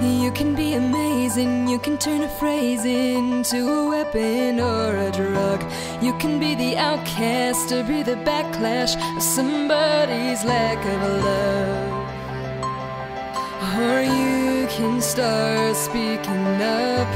You can be amazing, you can turn a phrase into a weapon or a drug. You can be the outcast or be the backlash of somebody's lack of love. Or you can start speaking up.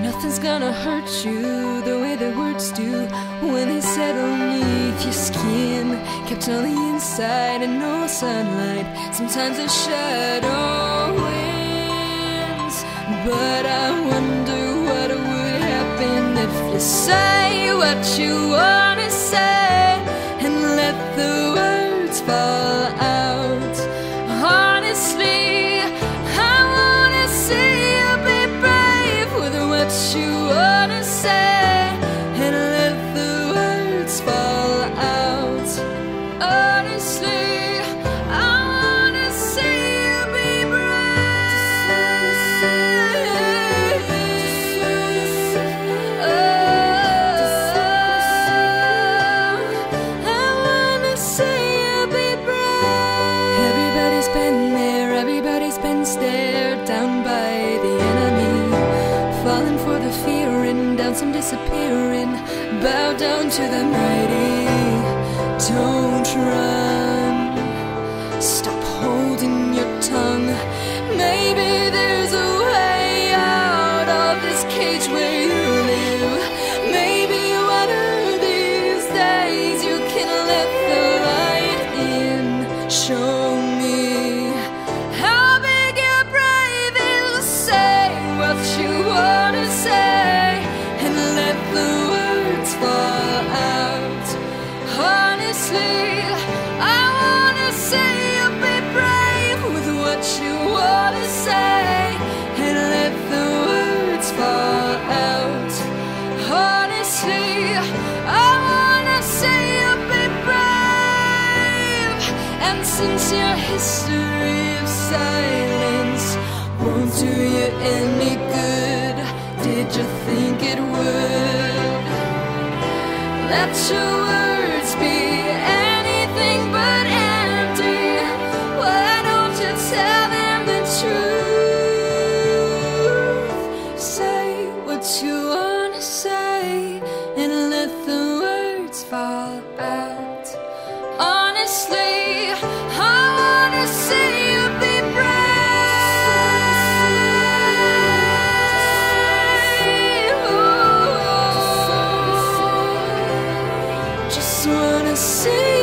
Nothing's gonna hurt you the way the words do when they settle neath your skin, kept on the inside and no sunlight. Sometimes a shadow wins, but I wonder what would happen if you say what you wanna say and let the words fall out. Honestly, stared down by the enemy, falling for the fear and doubts and disappearing. Bow down to the mighty, don't run, stop holding your tongue. Maybe there's a way out of this cage where you live. Maybe one of these days you can let the light in. Show me how big what you wanna say and let the words fall out. Honestly, I wanna see you be brave with what you wanna say and let the words fall out. Honestly, I wanna see you be brave. And since your history of silence won't do you any good, did you think it would? Let your words be anything but empty. Why don't you tell them the truth? Say what you wanna say and let the words fall out. Honestly, I wanna see you be brave. See